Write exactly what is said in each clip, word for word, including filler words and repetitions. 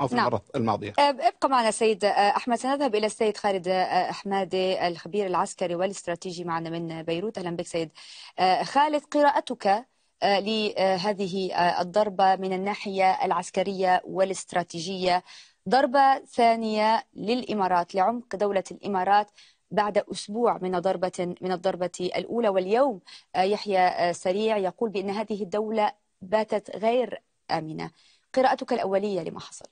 أو في المرة الماضية. ابقى معنا سيد أحمد. سنذهب إلى السيد خالد أحمدي الخبير العسكري والاستراتيجي معنا من بيروت. أهلا بك سيد خالد. قراءتك لهذه الضربة من الناحية العسكرية والاستراتيجية، ضربة ثانية للإمارات لعمق دولة الإمارات بعد أسبوع من ضربة من الضربة الأولى، واليوم يحيى سريع يقول بأن هذه الدولة باتت غير آمنة. قراءتك الأولية لما حصل؟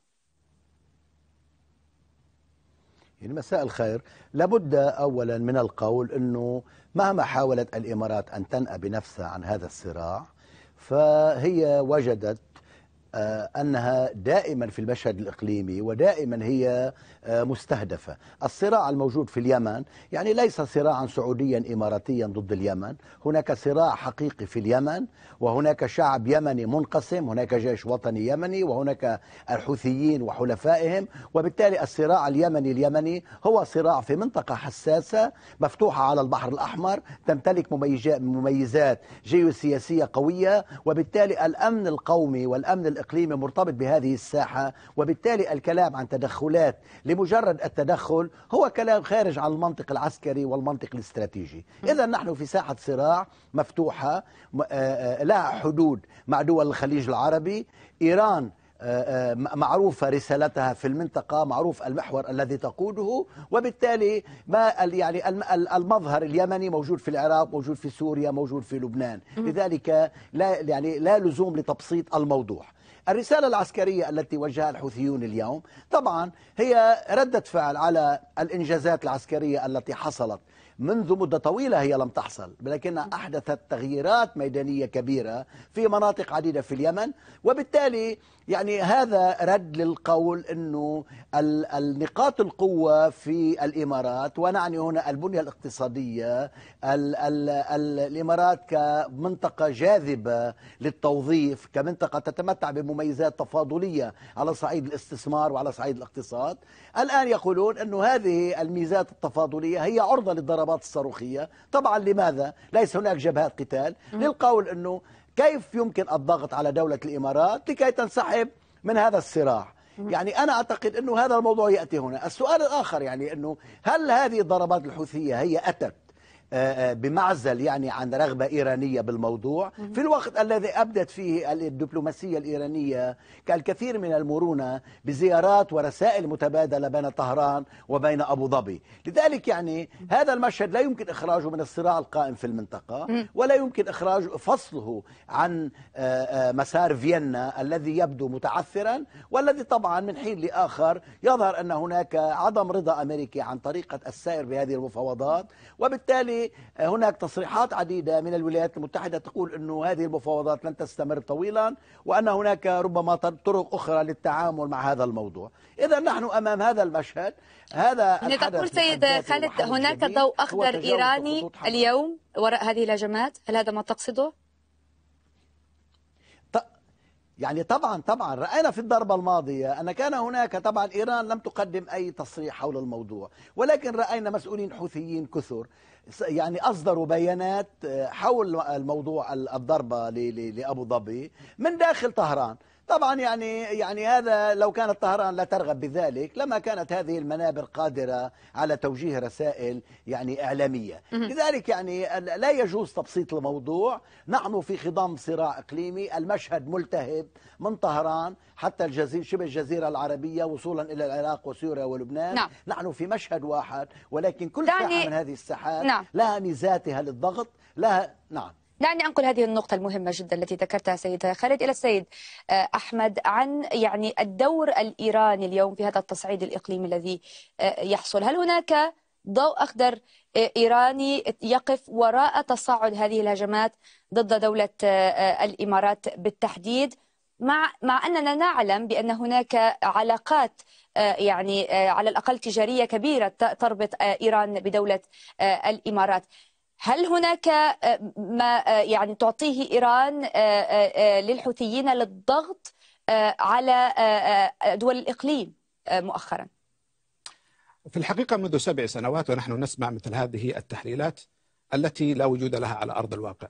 يعني مساء الخير. لابد أولا من القول أنه مهما حاولت الإمارات أن تنأى بنفسها عن هذا الصراع، فهي وجدت أنها دائما في المشهد الإقليمي ودائما هي مستهدفة. الصراع الموجود في اليمن يعني ليس صراعا سعوديا إماراتيا ضد اليمن، هناك صراع حقيقي في اليمن، وهناك شعب يمني منقسم، هناك جيش وطني يمني، وهناك الحوثيين وحلفائهم، وبالتالي الصراع اليمني اليمني هو صراع في منطقة حساسة مفتوحة على البحر الأحمر، تمتلك مميزات جيوسياسية قوية، وبالتالي الأمن القومي والأمن الإقليمي الإقليمي مرتبط بهذه الساحة، وبالتالي الكلام عن تدخلات لمجرد التدخل هو كلام خارج عن المنطق العسكري والمنطق الاستراتيجي. إذا نحن في ساحة صراع مفتوحة لها حدود مع دول الخليج العربي. إيران معروفة رسالتها في المنطقة، معروف المحور الذي تقوده، وبالتالي ما يعني المظهر اليمني موجود في العراق، موجود في سوريا، موجود في لبنان، لذلك لا يعني لا لزوم لتبسيط الموضوع. الرسالة العسكرية التي وجهها الحوثيون اليوم طبعا هي ردة فعل على الإنجازات العسكرية التي حصلت منذ مدة طويلة، هي لم تحصل، ولكنها أحدثت تغييرات ميدانية كبيرة في مناطق عديدة في اليمن، وبالتالي يعني هذا رد للقول أنه النقاط القوة في الإمارات، ونعني هنا البنية الاقتصادية، ال ال ال الإمارات كمنطقة جاذبة للتوظيف، كمنطقة تتمتع بمميزات تفاضلية على صعيد الاستثمار وعلى صعيد الاقتصاد. الآن يقولون أنه هذه الميزات التفاضلية هي عرضة للضربات الصاروخية. طبعا لماذا؟ ليس هناك جبهات قتال، للقول أنه كيف يمكن الضغط على دولة الإمارات لكي تنسحب من هذا الصراع. يعني أنا أعتقد أنه هذا الموضوع يأتي هنا. السؤال الآخر يعني أنه هل هذه الضربات الحوثية هي أتت بمعزل يعني عن رغبة إيرانية بالموضوع في الوقت الذي أبدت فيه الدبلوماسية الإيرانية كالكثير من المرونة بزيارات ورسائل متبادلة بين طهران وبين أبو ظبي؟ لذلك يعني هذا المشهد لا يمكن إخراجه من الصراع القائم في المنطقة، ولا يمكن إخراجه فصله عن مسار فيينا الذي يبدو متعثرا، والذي طبعا من حين لآخر يظهر أن هناك عدم رضا أمريكي عن طريقة السير بهذه المفاوضات. وبالتالي هناك تصريحات عديدة من الولايات المتحدة تقول أنه هذه المفاوضات لن تستمر طويلا، وأن هناك ربما طرق أخرى للتعامل مع هذا الموضوع. إذا نحن أمام هذا المشهد. هذا تقول سيد خالد هناك ضوء أخضر إيراني اليوم وراء هذه الهجمات، هل هذا ما تقصده؟ يعني طبعا طبعا رأينا في الضربة الماضية أن كان هناك طبعا إيران لم تقدم أي تصريح حول الموضوع، ولكن رأينا مسؤولين حوثيين كثر يعني أصدروا بيانات حول الموضوع الضربة لأبو ظبي من داخل طهران. طبعا يعني يعني هذا لو كانت طهران لا ترغب بذلك لما كانت هذه المنابر قادرة على توجيه رسائل يعني إعلامية. لذلك يعني لا يجوز تبسيط الموضوع. نحن في خضم صراع إقليمي، المشهد ملتهب من طهران حتى الجزيرة شبه الجزيرة العربية وصولا إلى العراق وسوريا ولبنان. نعم. نحن في مشهد واحد، ولكن كل ساحة من هذه الساحات نعم. لها ميزاتها للضغط، لها نعم. دعني أنقل هذه النقطة المهمة جدا التي ذكرتها سيد خالد إلى السيد أحمد عن يعني الدور الإيراني اليوم في هذا التصعيد الإقليمي الذي يحصل. هل هناك ضوء أخضر إيراني يقف وراء تصاعد هذه الهجمات ضد دولة الإمارات بالتحديد، مع مع أننا نعلم بأن هناك علاقات يعني على الأقل تجارية كبيرة تربط إيران بدولة الإمارات؟ هل هناك ما يعني تعطيه إيران للحوثيين للضغط على دول الإقليم مؤخرا؟ في الحقيقة منذ سبع سنوات ونحن نسمع مثل هذه التحليلات التي لا وجود لها على أرض الواقع.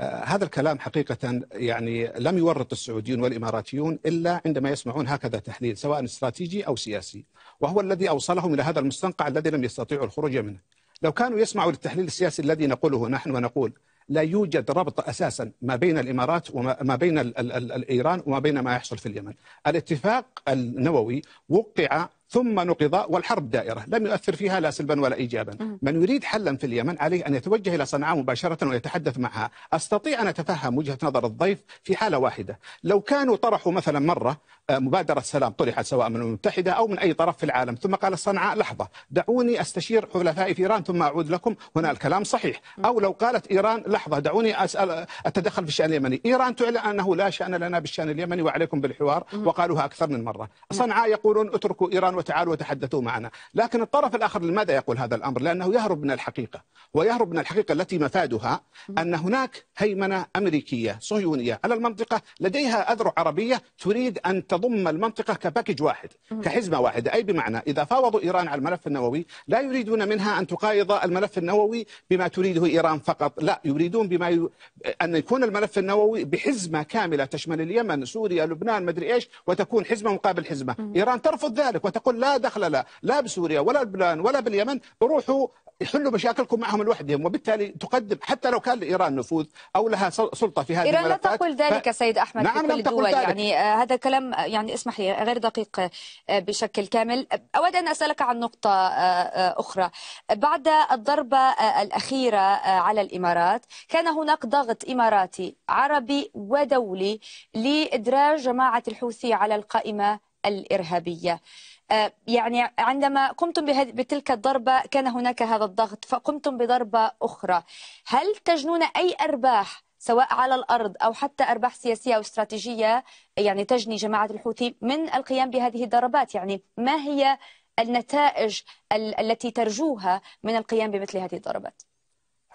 هذا الكلام حقيقة يعني لم يورط السعوديون والإماراتيون إلا عندما يسمعون هكذا تحليل سواء استراتيجي أو سياسي، وهو الذي أوصلهم إلى هذا المستنقع الذي لم يستطيعوا الخروج منه. لو كانوا يسمعوا للتحليل السياسي الذي نقوله نحن ونقول لا يوجد ربط أساسا ما بين الإمارات وما بين ال ال ال ال إيران وما بين ما يحصل في اليمن. الاتفاق النووي وقع ثم نقض والحرب دائرة لم يؤثر فيها لا سلبا ولا إيجابا. من يريد حلا في اليمن عليه أن يتوجه إلى صنعاء مباشرة ويتحدث معها. أستطيع أن أتفهم وجهة نظر الضيف في حالة واحدة، لو كانوا طرحوا مثلا مرة مبادرة سلام طرحت سواء من الأمم المتحدة أو من أي طرف في العالم ثم قال صنعاء لحظة دعوني أستشير حلفائي في إيران ثم أعود لكم، هنا الكلام صحيح. أو لو قالت إيران لحظة دعوني أسأل أتدخل في الشأن اليمني، إيران تعلن أنه لا شأن لنا بالشأن اليمني وعليكم بالحوار، وقالوها أكثر من مرة. صنعاء يقولون اتركوا إيران وتعالوا وتحدثوا معنا، لكن الطرف الآخر لماذا يقول هذا الأمر؟ لأنه يهرب من الحقيقة، ويهرب من الحقيقة التي مفادها أن هناك هيمنة أمريكية صهيونية على المنطقة لديها أذرع عربية تريد أن تضم المنطقة كباكج واحد كحزمة واحدة، أي بمعنى إذا فاوضوا إيران على الملف النووي لا يريدون منها أن تقايض الملف النووي بما تريده إيران فقط، لا يريدون بما ي... أن يكون الملف النووي بحزمة كاملة تشمل اليمن سوريا لبنان مدري إيش، وتكون حزمة مقابل حزمة. إيران ترفض ذلك وتقول لا دخل لا لا بسوريا ولا بلبنان ولا باليمن، روحوا يحلوا مشاكلكم معهم لوحدهم، وبالتالي تقدم حتى لو كان لإيران نفوذ أو لها سلطة في هذه الملفات. إيران لا تقول ذلك ف... سيد أحمد. نعم في كل الدول يعني آه هذا كلام يعني اسمح لي غير دقيق آه بشكل كامل. أود أن أسألك عن نقطة آه أخرى. بعد الضربة آه الأخيرة آه على الإمارات كان هناك ضغط إماراتي عربي ودولي لإدراج جماعة الحوثي على القائمة الإرهابية. يعني عندما قمتم بتلك الضربة كان هناك هذا الضغط، فقمتم بضربة أخرى. هل تجنون أي أرباح سواء على الأرض أو حتى أرباح سياسية أو استراتيجية يعني تجني جماعة الحوثي من القيام بهذه الضربات؟ يعني ما هي النتائج التي ترجوها من القيام بمثل هذه الضربات؟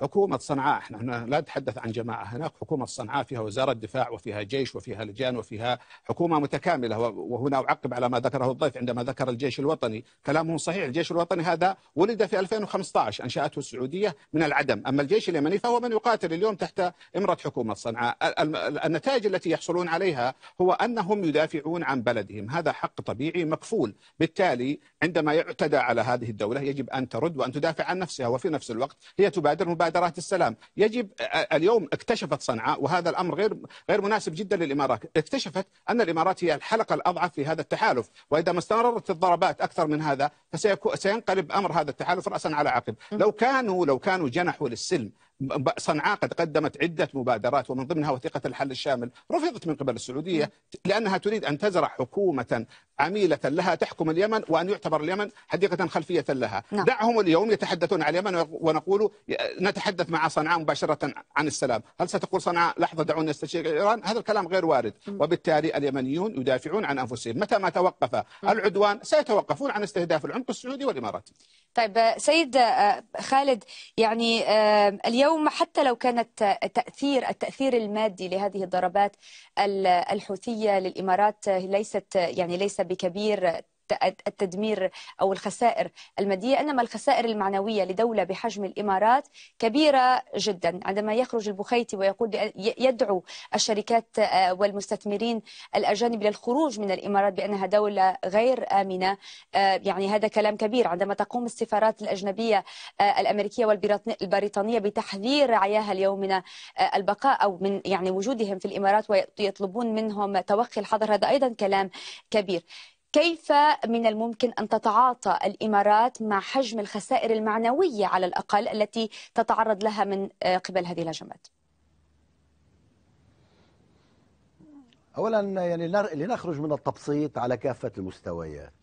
حكومة صنعاء، احنا هنا لا نتحدث عن جماعة، هناك حكومة صنعاء فيها وزارة دفاع وفيها جيش وفيها لجان وفيها حكومة متكاملة. وهنا أعقب على ما ذكره الضيف عندما ذكر الجيش الوطني، كلامه صحيح. الجيش الوطني هذا ولد في ألفين وخمسة عشر، أنشأته السعودية من العدم. أما الجيش اليمني فهو من يقاتل اليوم تحت إمرة حكومة صنعاء. النتائج التي يحصلون عليها هو أنهم يدافعون عن بلدهم، هذا حق طبيعي مكفول. بالتالي عندما يعتدى على هذه الدولة يجب أن ترد وأن تدافع عن نفسها، وفي نفس الوقت هي تبادر مبادرات السلام. يجب اليوم اكتشفت صنعاء، وهذا الأمر غير غير مناسب جدا للإمارات، اكتشفت أن الإمارات هي الحلقة الأضعف في هذا التحالف، وإذا ما استمرت الضربات أكثر من هذا فسينقلب أمر هذا التحالف رأسا على عقب. لو كانوا لو كانوا جنحوا للسلم، صنعاء قد قدمت عدة مبادرات ومن ضمنها وثيقة الحل الشامل، رفضت من قبل السعودية لأنها تريد أن تزرع حكومة عميلة لها تحكم اليمن وأن يعتبر اليمن حديقة خلفية لها. نعم. دعهم اليوم يتحدثون عن اليمن ونقول نتحدث مع صنعاء مباشرة عن السلام. هل ستقول صنعاء لحظة دعوني استشير إيران؟ هذا الكلام غير وارد. م. وبالتالي اليمنيون يدافعون عن أنفسهم، متى ما توقف م. العدوان سيتوقفون عن استهداف العمق السعودي والإماراتي. طيب سيد خالد، يعني اليوم حتى لو كانت تأثير التأثير المادي لهذه الضربات الحوثية للإمارات ليست يعني ليس بكبير، التدمير أو الخسائر المادية، إنما الخسائر المعنوية لدولة بحجم الإمارات كبيرة جدا. عندما يخرج البخيتي ويقول يدعو الشركات والمستثمرين الأجانب للخروج من الإمارات بأنها دولة غير آمنة، يعني هذا كلام كبير. عندما تقوم السفارات الأجنبية الأمريكية والبريطانية بتحذير رعاياها اليوم من البقاء أو من يعني وجودهم في الإمارات ويطلبون منهم توخي الحظر، هذا أيضا كلام كبير. كيف من الممكن أن تتعاطى الإمارات مع حجم الخسائر المعنوية على الأقل التي تتعرض لها من قبل هذه الهجمات؟ أولا يعني لنخرج من التبسيط على كافة المستويات.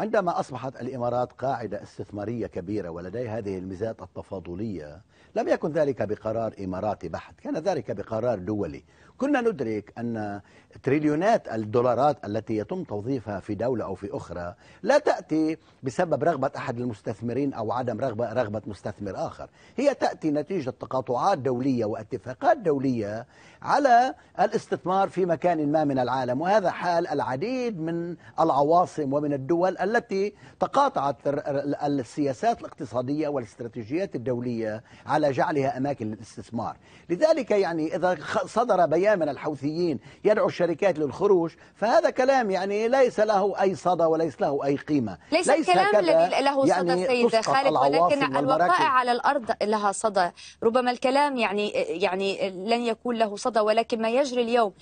عندما أصبحت الإمارات قاعدة استثمارية كبيرة ولديها هذه الميزات التفاضلية، لم يكن ذلك بقرار إماراتي بحت، كان ذلك بقرار دولي. كنا ندرك أن تريليونات الدولارات التي يتم توظيفها في دولة أو في أخرى لا تأتي بسبب رغبة أحد المستثمرين أو عدم رغبة رغبة مستثمر آخر، هي تأتي نتيجة تقاطعات دولية واتفاقات دولية على الاستثمار في مكان ما من العالم، وهذا حال العديد من العواصم ومن الدول التي تقاطعت السياسات الاقتصادية والاستراتيجيات الدولية على جعلها أماكن للاستثمار. لذلك يعني إذا صدر بيان من الحوثيين يدعو الشركات للخروج، فهذا كلام يعني ليس له أي صدى وليس له أي قيمة. ليس, ليس الكلام الذي له صدى يعني سيد خالد، ولكن الوقائع على الأرض لها صدى. ربما الكلام يعني يعني لن يكون له صدى، ولكن ما يجري اليوم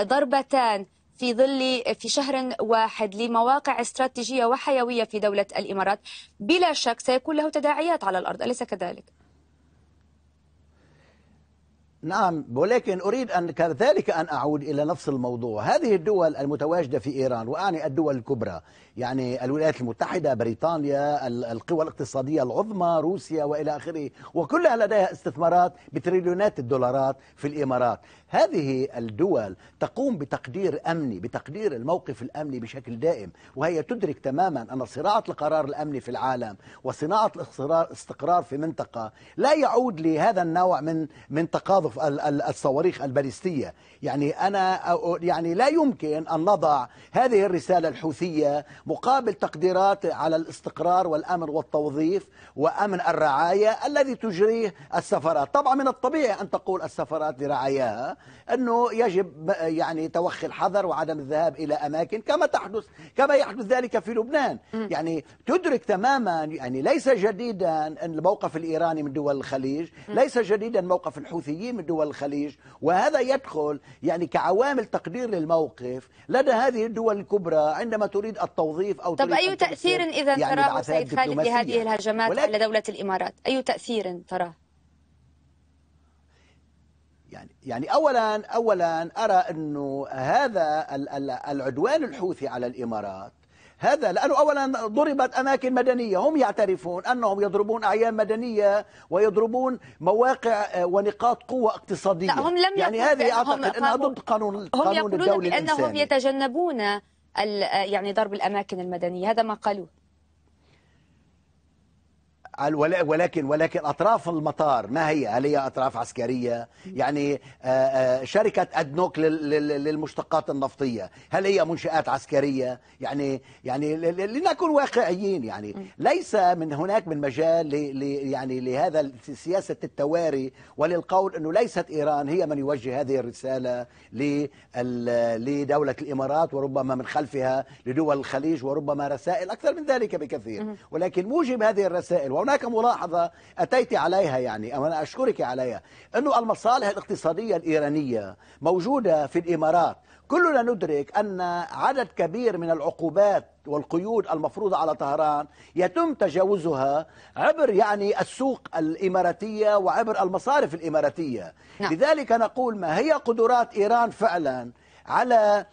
ضربتان في ظل في شهر واحد لمواقع استراتيجية وحيوية في دولة الإمارات بلا شك سيكون له تداعيات على الأرض، أليس كذلك؟ نعم، ولكن أريد أن كذلك أن أعود إلى نفس الموضوع. هذه الدول المتواجدة في إيران، وأعني الدول الكبرى يعني الولايات المتحدة، بريطانيا، القوى الاقتصادية العظمى، روسيا وإلى آخره، وكلها لديها استثمارات بتريليونات الدولارات في الإمارات. هذه الدول تقوم بتقدير أمني، بتقدير الموقف الأمني بشكل دائم، وهي تدرك تماما أن صراعة القرار الأمني في العالم وصناعة الاستقرار في منطقة لا يعود لهذا النوع من من تقاضف الصواريخ الباليستية. يعني أنا يعني لا يمكن أن نضع هذه الرسالة الحوثية مقابل تقديرات على الاستقرار والأمن والتوظيف وأمن الرعاية الذي تجريه السفارات. طبعا من الطبيعي أن تقول السفارات لرعاياها أنه يجب يعني توخي الحذر وعدم الذهاب إلى أماكن كما تحدث كما يحدث ذلك في لبنان. يعني تدرك تماما يعني ليس جديدا الموقف الإيراني من دول الخليج، ليس جديدا موقف الحوثيين من دول الخليج، وهذا يدخل يعني كعوامل تقدير للموقف لدى هذه الدول الكبرى عندما تريد التوظيف أو طب تريد أي تأثير إذا يعني تراه سيد خالد لهذه الهجمات ولكن... على دولة الإمارات، أي تأثير تراه؟ يعني يعني أولا أولا أرى أنه هذا العدوان الحوثي على الإمارات هذا لأنه أولا ضربت أماكن مدنية، هم يعترفون أنهم يضربون أعيان مدنية ويضربون مواقع ونقاط قوة اقتصادية. لا هم لم يعني هذه أعتقد أنها ضد قانون الدولة الإنساني. هم يقولون بأنهم يتجنبون يعني ضرب الأماكن المدنية، هذا ما قالوه. ولكن ولكن أطراف المطار ما هي؟ هل هي أطراف عسكرية؟ يعني شركة أدنوك للمشتقات النفطية هل هي منشآت عسكرية؟ يعني يعني لنكن واقعيين يعني ليس من هناك من مجال ل يعني لهذا سياسة التواري وللقول أنه ليست إيران هي من يوجه هذه الرسالة لدولة الإمارات وربما من خلفها لدول الخليج وربما رسائل أكثر من ذلك بكثير، ولكن موجب هذه الرسائل هناك ملاحظة أتيت عليها يعني أنا أشكرك عليها أنه المصالح الاقتصادية الإيرانية موجودة في الإمارات. كلنا ندرك أن عدد كبير من العقوبات والقيود المفروضة على طهران يتم تجاوزها عبر يعني السوق الإماراتية وعبر المصارف الإماراتية. نعم. لذلك نقول ما هي قدرات إيران فعلا على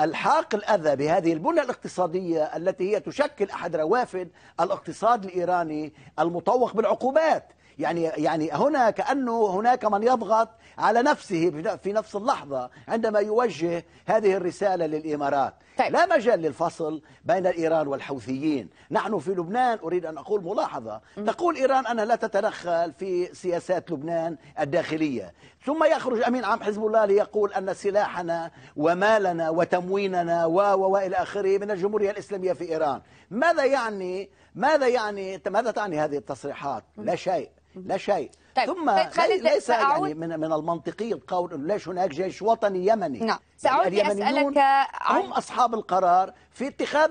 الحاق الأذى بهذه البنى الاقتصادية التي هي تشكل أحد روافد الاقتصاد الإيراني المطوق بالعقوبات. يعني يعني هنا كأنه هناك من يضغط على نفسه في نفس اللحظة عندما يوجه هذه الرسالة للإمارات. طيب. لا مجال للفصل بين إيران والحوثيين. نحن في لبنان أريد أن أقول ملاحظة م. تقول إيران أنها لا تتدخل في سياسات لبنان الداخلية، ثم يخرج أمين عام حزب الله ليقول أن سلاحنا ومالنا وتمويننا و و إلى آخره من الجمهورية الإسلامية في إيران. ماذا يعني ماذا يعني ماذا تعني هذه التصريحات؟ لا شيء، لا شيء. طيب. ثم ليس يعني من من المنطقي القول انه ليش هناك جيش وطني يمني؟ نعم. سأعود لأسألك عن... هم اصحاب القرار في اتخاذ.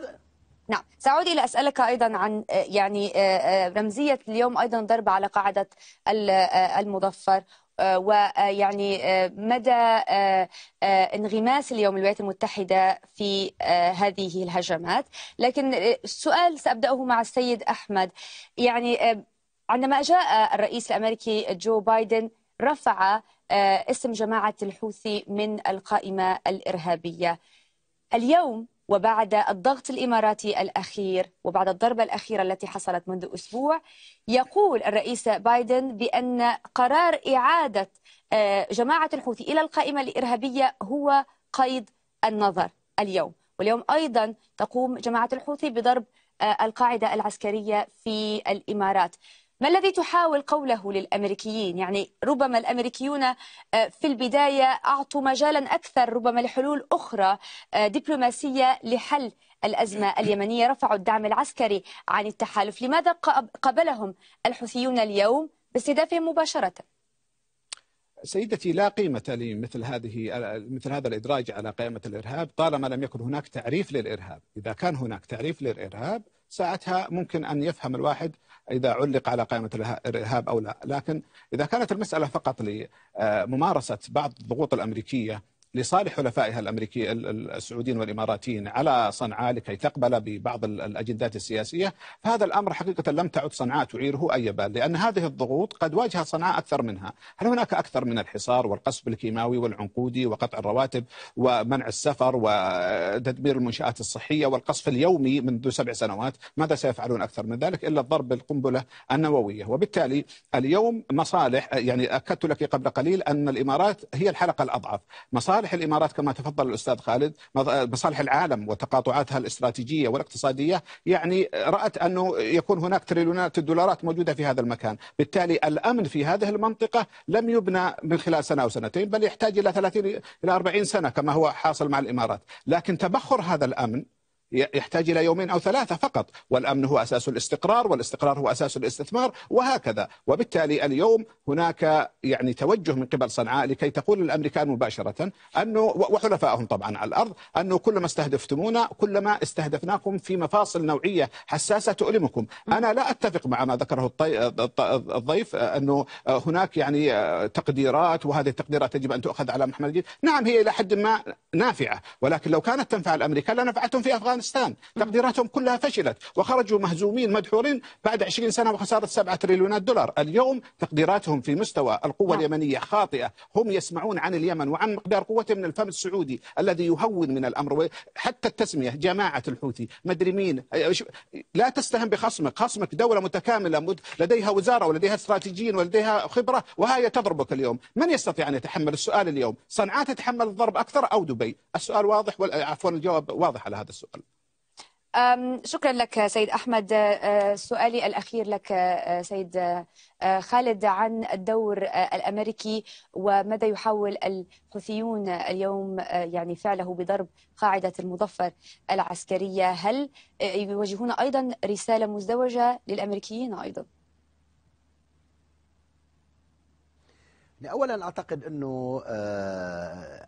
نعم، سأعود الى اسالك ايضا عن يعني رمزية اليوم ايضا ضرب على قاعدة المظفر ويعني مدى انغماس اليوم الولايات المتحدة في هذه الهجمات، لكن السؤال سأبدأه مع السيد أحمد. يعني عندما جاء الرئيس الأمريكي جو بايدن رفع اسم جماعة الحوثي من القائمة الإرهابية، اليوم وبعد الضغط الإماراتي الأخير وبعد الضربة الأخيرة التي حصلت منذ أسبوع يقول الرئيس بايدن بأن قرار إعادة جماعة الحوثي إلى القائمة الإرهابية هو قيد النظر اليوم. واليوم أيضا تقوم جماعة الحوثي بضرب القاعدة العسكرية في الإمارات. ما الذي تحاول قوله للأمريكيين؟ يعني ربما الأمريكيون في البداية أعطوا مجالا أكثر ربما لحلول أخرى دبلوماسية لحل الأزمة اليمنية، رفعوا الدعم العسكري عن التحالف، لماذا قبلهم الحوثيون اليوم باستهدافهم مباشرة؟ سيدتي، لا قيمة لمثل هذه مثل هذا الإدراج على قائمة الإرهاب طالما لم يكن هناك تعريف للإرهاب. إذا كان هناك تعريف للإرهاب ساعتها ممكن أن يفهم الواحد إذا علق على قائمة الإرهاب أو لا، لكن إذا كانت المسألة فقط لممارسة بعض الضغوط الأمريكية لصالح حلفائها الأمريكي السعوديين والإماراتيين على صنعاء لكي تقبل ببعض الأجندات السياسية، فهذا الأمر حقيقة لم تعد صنعاء تعيره أي بال، لأن هذه الضغوط قد واجهت صنعاء أكثر منها. هل هناك أكثر من الحصار والقصف الكيماوي والعنقودي وقطع الرواتب ومنع السفر وتدمير المنشآت الصحية والقصف اليومي منذ سبع سنوات؟ ماذا سيفعلون أكثر من ذلك إلا الضرب بالقنبلة النووية؟ وبالتالي اليوم مصالح، يعني أكدت لك قبل قليل أن الإمارات هي الحلقة الأضعف. مصالح مصالح الإمارات كما تفضل الأستاذ خالد، مصالح العالم وتقاطعاتها الاستراتيجية والاقتصادية، يعني رأت أنه يكون هناك تريليونات الدولارات موجودة في هذا المكان، بالتالي الأمن في هذه المنطقة لم يبنى من خلال سنة أو سنتين، بل يحتاج إلى ثلاثين إلى أربعين سنة كما هو حاصل مع الإمارات. لكن تبخر هذا الأمن يحتاج إلى يومين أو ثلاثة فقط، والأمن هو أساس الاستقرار، والاستقرار هو أساس الاستثمار، وهكذا. وبالتالي اليوم هناك يعني توجه من قبل صنعاء لكي تقول الأمريكان مباشرة أنه، وحلفائهم طبعا على الأرض، أنه كلما استهدفتمونا كلما استهدفناكم في مفاصل نوعية حساسة تؤلمكم. أنا لا أتفق مع ما ذكره الضيف أنه هناك يعني تقديرات، وهذه التقديرات يجب أن تؤخذ على محمد الجيد. نعم، هي إلى حد ما نافعة، ولكن لو كانت تنفع الأمريكان لنفعتهم في أفغانستان. تقديراتهم كلها فشلت وخرجوا مهزومين مدحورين بعد عشرين سنة وخسارة سبعة تريليونات دولار. اليوم تقديراتهم في مستوى القوة اليمنية خاطئة. هم يسمعون عن اليمن وعن مقدار قوته من الفم السعودي الذي يهون من الأمر، حتى التسمية جماعة الحوثي مدري مين. لا تستهن بخصمك، خصمك دولة متكاملة لديها وزارة ولديها استراتيجيين ولديها خبرة، وهي تضربك اليوم. من يستطيع أن يتحمل السؤال اليوم؟ صنعاء تتحمل الضرب أكثر أو دبي؟ السؤال واضح، عفوا الجواب واضح على هذا السؤال. شكرا لك سيد أحمد. سؤالي الأخير لك سيد خالد عن الدور الأمريكي وماذا يحاول الحوثيون اليوم يعني فعله بضرب قاعدة المظفر العسكرية، هل يواجهون أيضا رسالة مزدوجة للأمريكيين أيضا؟ أولا أعتقد أنه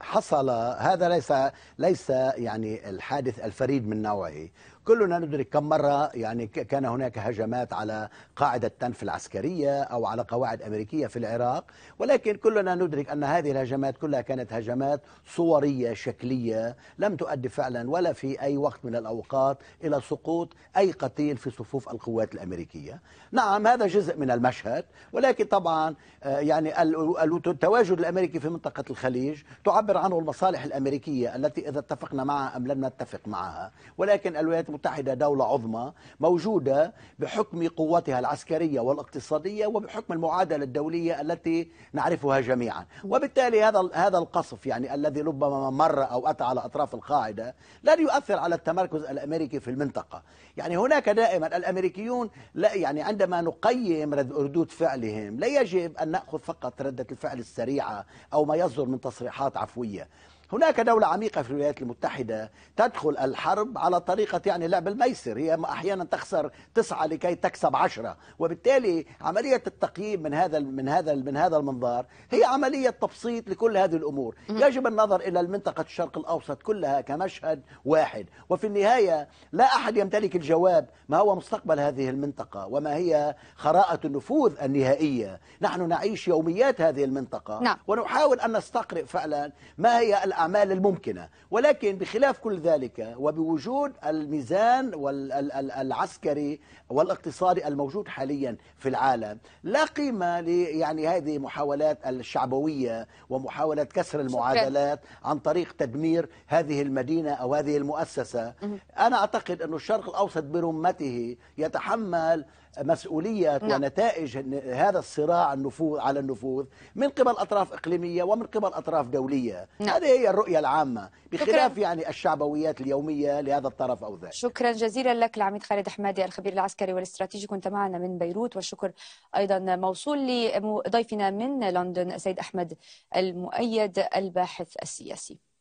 حصل هذا، ليس ليس يعني الحادث الفريد من نوعه. كلنا ندرك كم مرة يعني كان هناك هجمات على قاعدة التنف العسكرية أو على قواعد أمريكية في العراق، ولكن كلنا ندرك أن هذه الهجمات كلها كانت هجمات صورية شكلية، لم تؤدي فعلا ولا في أي وقت من الأوقات إلى سقوط أي قتيل في صفوف القوات الأمريكية. نعم، هذا جزء من المشهد، ولكن طبعا يعني التواجد الأمريكي في منطقة الخليج تعبر عنه المصالح الأمريكية التي إذا اتفقنا معها أم لم نتفق معها، ولكن الولايات المتحدة دولة عظمى موجودة بحكم قوتها العسكرية والاقتصادية وبحكم المعادلة الدولية التي نعرفها جميعا. وبالتالي هذا هذا القصف يعني الذي ربما مر أو أتى على أطراف القاعدة لن يؤثر على التمركز الأمريكي في المنطقة. يعني هناك دائما الأمريكيون لا، يعني عندما نقيم ردود فعلهم لا يجب أن نأخذ فقط ردة الفعل السريعة أو ما يصدر من تصريحات عفوية. هناك دولة عميقة في الولايات المتحدة تدخل الحرب على طريقة يعني لعب الميسر، هي أحيانا تخسر تسعة لكي تكسب عشرة، وبالتالي عملية التقييم من هذا من هذا من هذا المنظار هي عملية تبسيط لكل هذه الأمور. يجب النظر إلى المنطقة الشرق الأوسط كلها كمشهد واحد، وفي النهاية لا أحد يمتلك الجواب ما هو مستقبل هذه المنطقة وما هي خرائط النفوذ النهائية. نحن نعيش يوميات هذه المنطقة، نعم، ونحاول أن نستقرئ فعلا ما هي الأعمال الأعمال الممكنة، ولكن بخلاف كل ذلك وبوجود الميزان والعسكري والاقتصادي الموجود حاليا في العالم لا قيمة يعني هذه محاولات الشعبوية ومحاولة كسر المعادلات عن طريق تدمير هذه المدينة أو هذه المؤسسة. أنا أعتقد أن الشرق الأوسط برمته يتحمل مسؤولية ونتائج هذا الصراع النفوذ على النفوذ من قبل أطراف إقليمية ومن قبل أطراف دولية. هذه هي الرؤية العامة بخلاف يعني الشعبويات اليومية لهذا الطرف أو ذاك. شكرا جزيلا لك العميد خالد أحمدي الخبير العسكري والاستراتيجي، كنت معنا من بيروت، والشكر أيضا موصول لضيفنا من لندن السيد أحمد المؤيد الباحث السياسي.